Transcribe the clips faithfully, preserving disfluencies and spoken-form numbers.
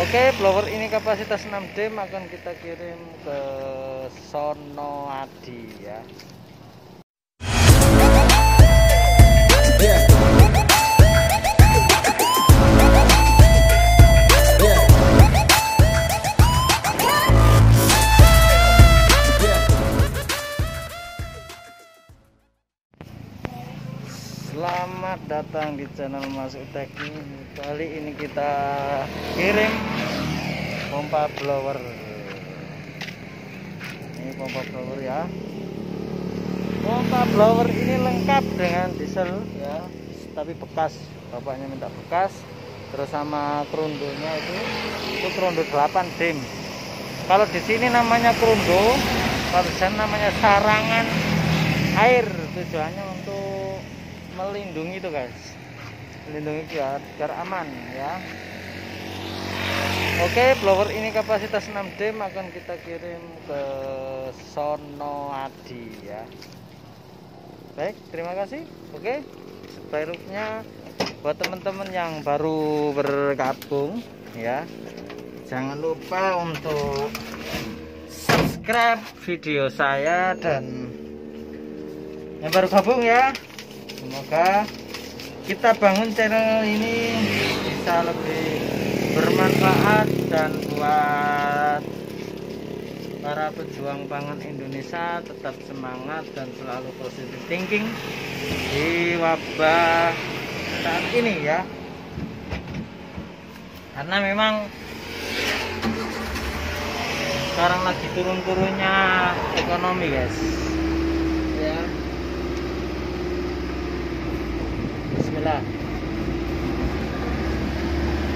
Oke, blower ini kapasitas enam D akan kita kirim ke Sono Adi ya. Selamat datang di channel Mas U Teknik. Kali ini kita kirim pompa blower. Ini pompa blower ya. Pompa blower ini lengkap dengan diesel ya, tapi bekas. Bapaknya minta bekas. Terus sama krondonya itu, itu krondo delapan dim. Kalau di sini namanya krondo, kalau di sana namanya sarangan air. Tujuannya untuk melindungi itu guys, melindungi biar, biar aman ya. Oke, blower ini kapasitas enam D akan kita kirim ke Sono Adi ya. Baik, terima kasih. Oke, sebaiknya buat teman-teman yang baru bergabung ya, jangan lupa untuk subscribe video saya, dan yang baru gabung ya, semoga kita bangun channel ini bisa lebih bermanfaat dan buat para pejuang pangan Indonesia tetap semangat dan selalu positive thinking di wabah saat ini ya. Karena memang sekarang lagi turun-turunnya ekonomi guys ya. Bismillah.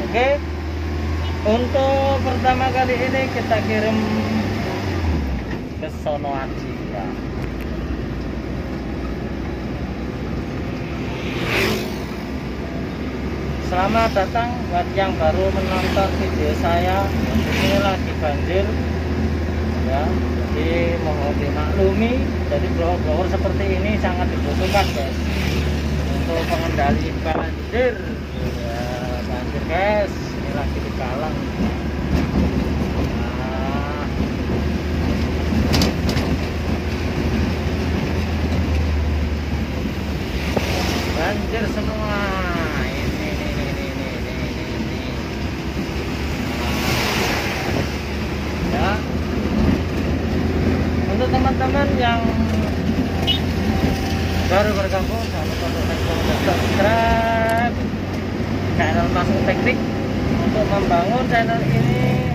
Oke, untuk pertama kali ini kita kirim ke Sono Adi ya. Selamat datang buat yang baru menonton video saya. Ini lagi banjir ya, jadi mohon dimaklumi. Jadi blower-blower seperti ini sangat dibutuhkan guys, untuk pengendali banjir ya, banjir guys. Ini lagi di Kalang nah. Banjir semua ini ini ini ini ini, ini. Nah. Ya. Untuk teman-teman yang baru bergabung, jangan lupa untuk subscribe channel Mas U Teknik untuk membangun channel ini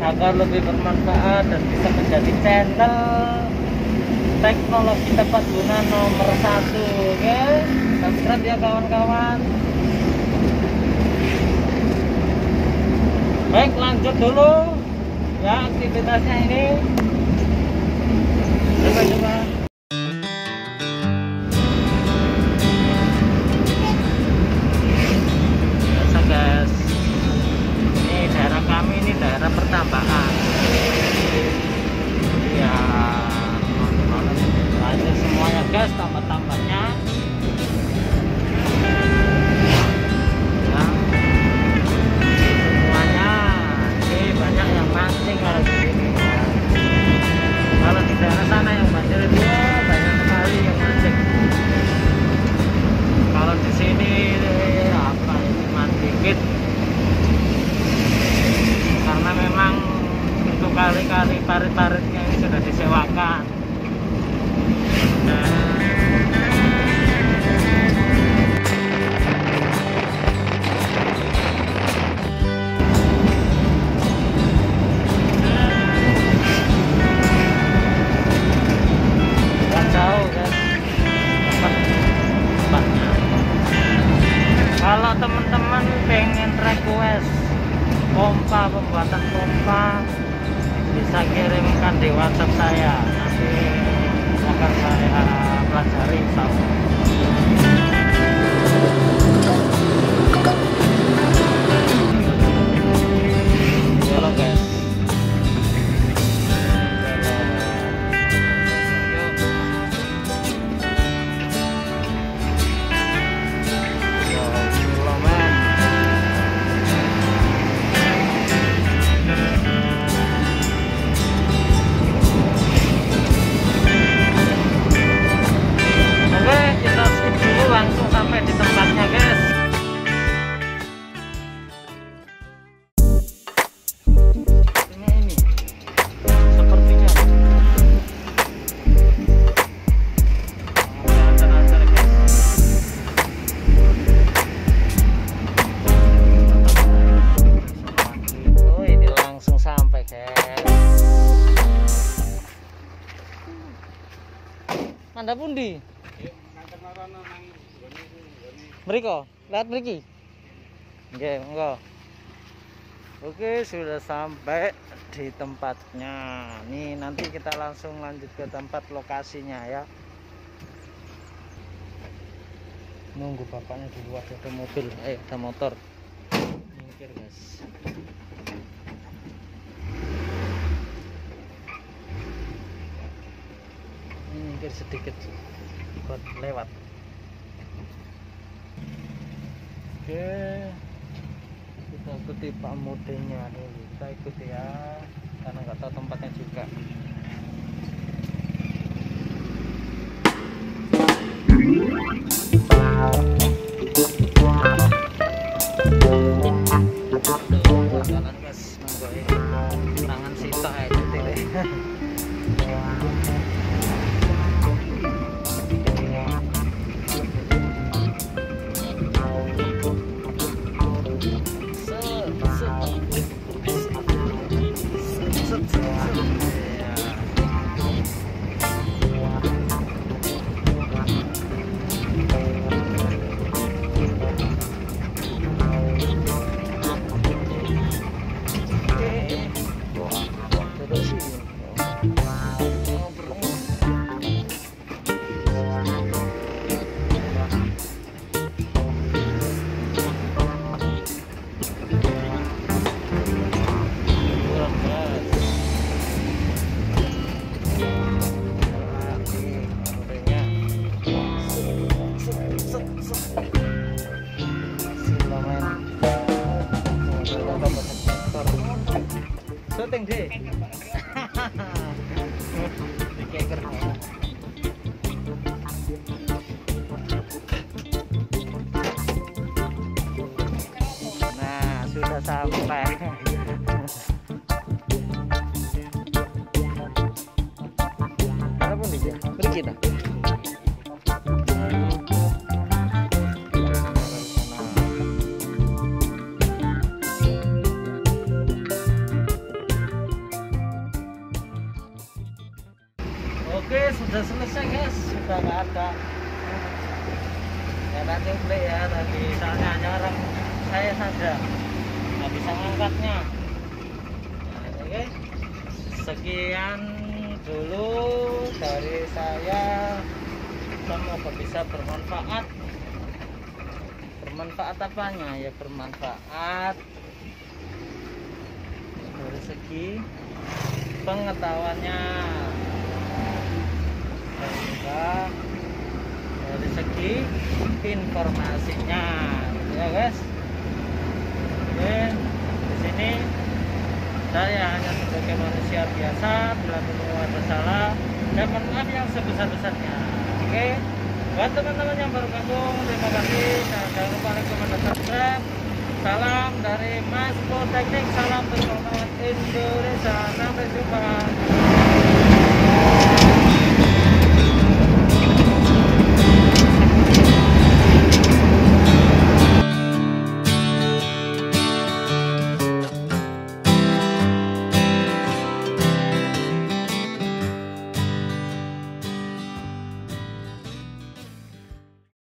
agar lebih bermanfaat dan bisa menjadi channel teknologi tepat guna nomor satu. Oke, subscribe ya kawan-kawan. Baik, lanjut dulu ya aktivitasnya ini. Coba-coba. Parit-paritnya ini sudah disewakan. Nah. Bukan jauh kan? Tempatnya. Kalau teman-teman pengen request pompa, pembuatan pompa, bisa kirimkan di WhatsApp saya, nanti akan saya pelajari sama. Halo guys, halo, halo, halo, halo, Anda pundi? Mriko, lihat mriki. Nggih, monggo. Oke, sudah sampai di tempatnya. Nih, nanti kita langsung lanjut ke tempat lokasinya ya. Nunggu bapaknya di luar, ada mobil, eh ada motor. Minggir, guys. Minggir sedikit buat lewat. Oke, kita ikuti Pak Mudenya dulu, kita ikuti ya, karena nggak tahu tempatnya juga. Jalan guys, manggoe tangan sitok ae dite. Setting deh. Nah, sudah sampai. Ada pun dia. Beri kita. Oke, sudah selesai guys, sudah nggak ada. Ya tadi beli ya tadi, soalnya hanya orang saya saja nggak bisa mengangkatnya. Nah, oke, sekian dulu dari saya. Semoga bisa bermanfaat. Bermanfaat apanya ya, bermanfaat dari segi pengetahuannya. Dari segi informasinya, gitu ya guys. Oke, di sini saya hanya sebagai manusia biasa, bila bertemu ada salah dan maaf yang sebesar-besarnya. Oke, buat teman-teman yang baru gabung, terima kasih. Jangan lupa like, komen, dan subscribe. Salam dari Mas U Teknik, salam bermanfaat Indonesia. Sampai jumpa.